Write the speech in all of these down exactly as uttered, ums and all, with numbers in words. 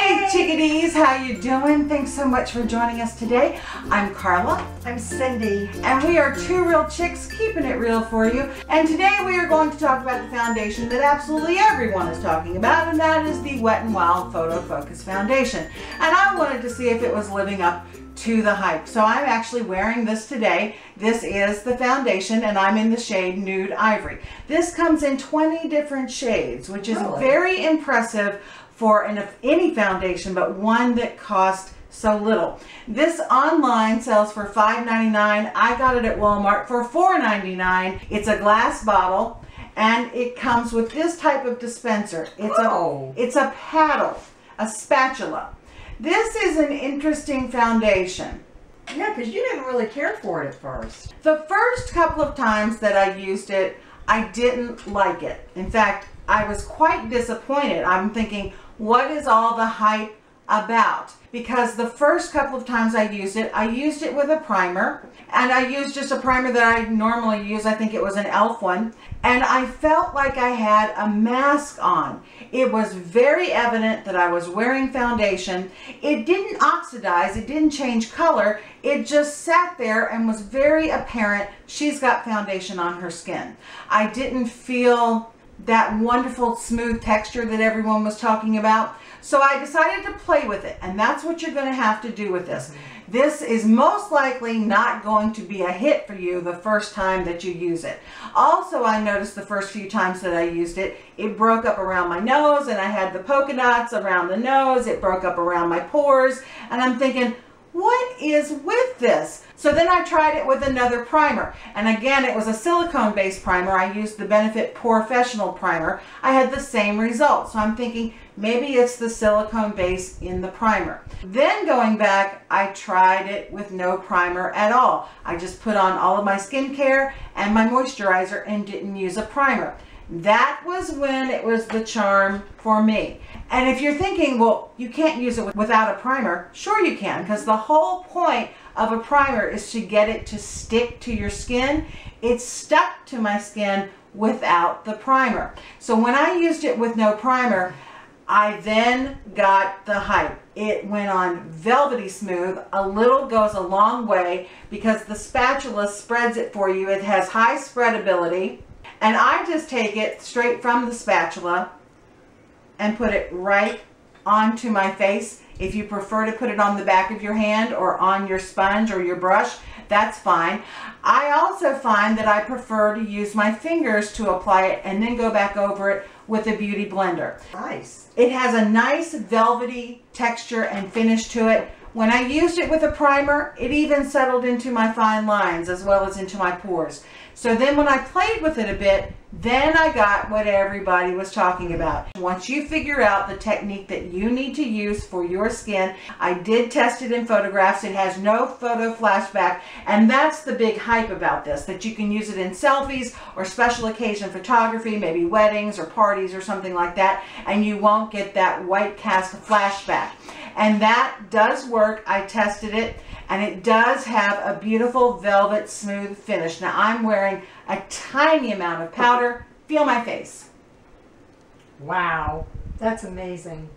Hey chickadees, how you doing? Thanks so much for joining us today. I'm Carla. I'm Cindy. And we are Two Real Chicks, keeping it real for you. And today we are going to talk about the foundation that absolutely everyone is talking about, and that is the Wet n Wild Photo Focus Foundation. And I wanted to see if it was living up to the hype. So I'm actually wearing this today. This is the foundation and I'm in the shade Nude Ivory. This comes in twenty different shades, which is really very impressive for an, any foundation, but one that costs so little. This online sells for five ninety-nine. I got it at Walmart for four ninety-nine. It's a glass bottle and it comes with this type of dispenser. It's a, it's a paddle, a spatula. This is an interesting foundation. Yeah, because you didn't really care for it at first. The first couple of times that I used it, I didn't like it. In fact, I was quite disappointed. I'm thinking, what is all the hype about? Because the first couple of times I used it, I used it with a primer. And I used just a primer that I normally use. I think it was an e l f one. And I felt like I had a mask on. It was very evident that I was wearing foundation. It didn't oxidize. It didn't change color. It just sat there and was very apparent. She's got foundation on her skin. I didn't feel that wonderful smooth texture that everyone was talking about. So I decided to play with it, and that's what you're going to have to do with this. This is most likely not going to be a hit for you the first time that you use it. Also, I noticed the first few times that I used it, it broke up around my nose, and I had the polka dots around the nose. It broke up around my pores, and I'm thinking, what is with this? So then I tried it with another primer, and again it was a silicone based primer. I used the Benefit Porefessional primer. I had the same result, so I'm thinking maybe it's the silicone base in the primer. Then going back, I tried it with no primer at all. I just put on all of my skincare and my moisturizer and didn't use a primer. That was when it was the charm for me. And if you're thinking, well, you can't use it without a primer, sure you can, because the whole point of a primer is to get it to stick to your skin. It stuck to my skin without the primer. So when I used it with no primer, I then got the hype. It went on velvety smooth. A little goes a long way because the spatula spreads it for you. It has high spreadability. And I just take it straight from the spatula and put it right onto my face. If you prefer to put it on the back of your hand or on your sponge or your brush, that's fine. I also find that I prefer to use my fingers to apply it and then go back over it with a beauty blender. Nice. It has a nice velvety texture and finish to it. When I used it with a primer, it even settled into my fine lines as well as into my pores. So then when I played with it a bit, then I got what everybody was talking about. Once you figure out the technique that you need to use for your skin, I did test it in photographs. It has no photo flashback, and that's the big hype about this, that you can use it in selfies or special occasion photography, maybe weddings or parties or something like that, and you won't get that white cast flashback. And that does work. I tested it. And it does have a beautiful velvet smooth finish. Now I'm wearing a tiny amount of powder. Feel my face. Wow, that's amazing.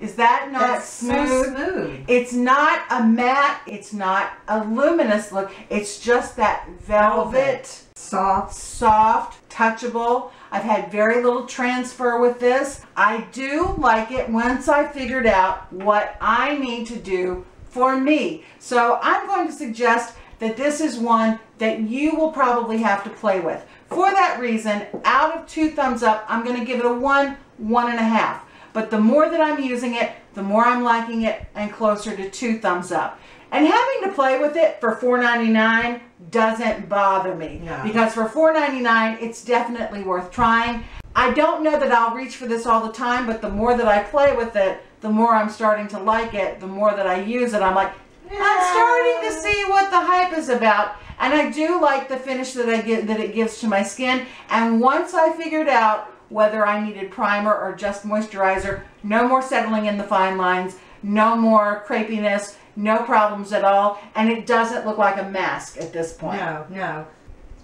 Is that not that's smooth? So smooth? It's not a matte, it's not a luminous look. It's just that velvet, velvet. soft, soft, touchable. I've had very little transfer with this. I do like it once I figured out what I need to do for me. So I'm going to suggest that this is one that you will probably have to play with. For that reason, out of two thumbs up, I'm going to give it a one, one and a half. But the more that I'm using it, the more I'm liking it, and closer to two thumbs up. And having to play with it for four ninety-nine doesn't bother me. No. Because for four ninety-nine, it's definitely worth trying. I don't know that I'll reach for this all the time, but the more that I play with it, the more I'm starting to like it, the more that I use it, I'm like, yeah. I'm starting to see what the hype is about. And I do like the finish that I get, that it gives to my skin. And once I figured out whether I needed primer or just moisturizer, no more settling in the fine lines, no more crepiness, no problems at all. And it doesn't look like a mask at this point. No, no.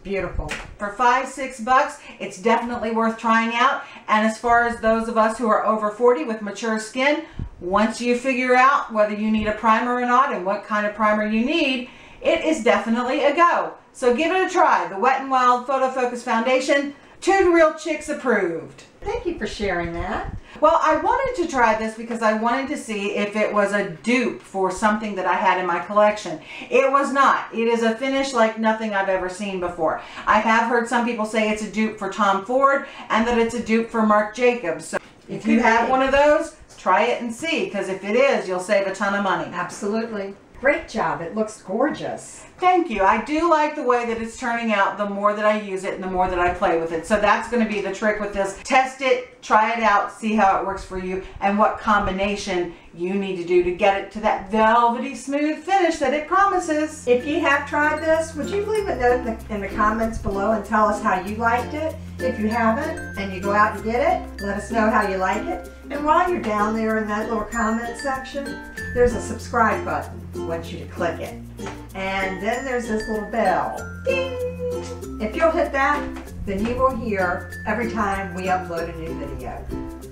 Beautiful. For five, six bucks, it's definitely worth trying out. And as far as those of us who are over forty with mature skin, Once you figure out whether you need a primer or not and what kind of primer you need, it is definitely a go. So give it a try. The Wet n Wild Photo Focus Foundation, Two Real Chicks approved. Thank you for sharing that. Well, I wanted to try this because I wanted to see if it was a dupe for something that I had in my collection. It was not. It is a finish like nothing I've ever seen before. I have heard some people say it's a dupe for Tom Ford and that it's a dupe for Marc Jacobs. So if you have one of those, try it and see, because if it is, you'll save a ton of money. Absolutely. Great job. It looks gorgeous. Thank you. I do like the way that it's turning out the more that I use it and the more that I play with it. So that's going to be the trick with this. Test it, try it out, see how it works for you and what combination you need to do to get it to that velvety smooth finish that it promises. If you have tried this, would you leave a note in the, in the comments below and tell us how you liked it? If you haven't and you go out and get it, let us know how you like it. And while you're down there in that little comment section, there's a subscribe button. I want you to click it. And then there's this little bell. Ding! If you'll hit that, then you will hear every time we upload a new video.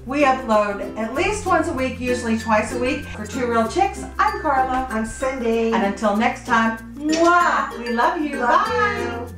We upload at least once a week, usually twice a week. For Two Real Chicks, I'm Carla. I'm Cindy. And until next time, mwah! We love you. Love Bye! You.